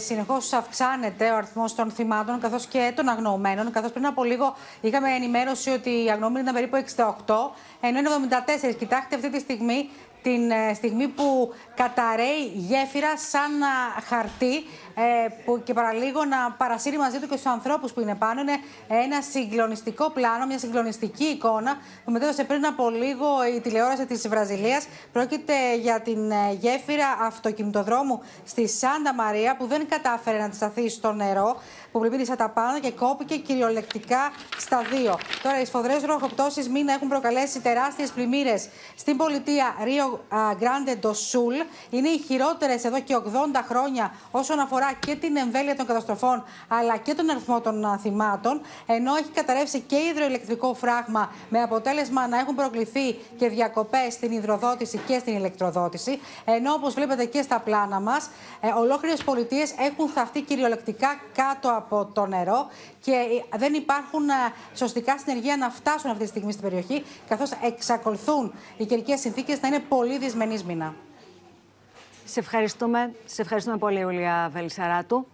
Συνεχώς αυξάνεται ο αριθμός των θυμάτων καθώς και των αγνοωμένων. Καθώς πριν από λίγο είχαμε ενημέρωση ότι οι αγνοωμένοι ήταν περίπου 68, ενώ είναι 74. Κοιτάξτε αυτή τη στιγμή, την στιγμή που καταραίει γέφυρα σαν χαρτί που και παραλίγο να παρασύρει μαζί του και στους ανθρώπους που είναι πάνω. Είναι ένα συγκλονιστικό πλάνο, μια συγκλονιστική εικόνα που μετέδωσε πριν από λίγο η τηλεόραση της Βραζιλίας. Πρόκειται για την γέφυρα αυτοκινητοδρόμου στη Σάντα Μαρία που δεν κατάφερε να τη σταθεί στο νερό, που πλημμύρισε τα πάνω και κόπηκε κυριολεκτικά στα δύο. Τώρα, οι σφοδρές ροχοπτώσεις μήνα έχουν προκαλέσει τεράστιες πλημμύρες στην πολιτεία Rio Grande do Sul. Είναι οι χειρότερες εδώ και 80 χρόνια όσον αφορά και την εμβέλεια των καταστροφών αλλά και τον αριθμό των θυμάτων. Ενώ έχει καταρρεύσει και υδροηλεκτρικό φράγμα με αποτέλεσμα να έχουν προκληθεί και διακοπές στην υδροδότηση και στην ηλεκτροδότηση. Ενώ, όπως βλέπετε και στα πλάνα μας, ολόκληρες πολιτείες έχουν θαυτεί κυριολεκτικά κάτω από το νερό και δεν υπάρχουν σωστικά συνεργεία να φτάσουν αυτή τη στιγμή στην περιοχή, καθώς εξακολουθούν οι καιρικές συνθήκες να είναι πολύ δυσμενείς μήνα. Σε ευχαριστούμε πολύ, Ιουλία Βελισσαράτου.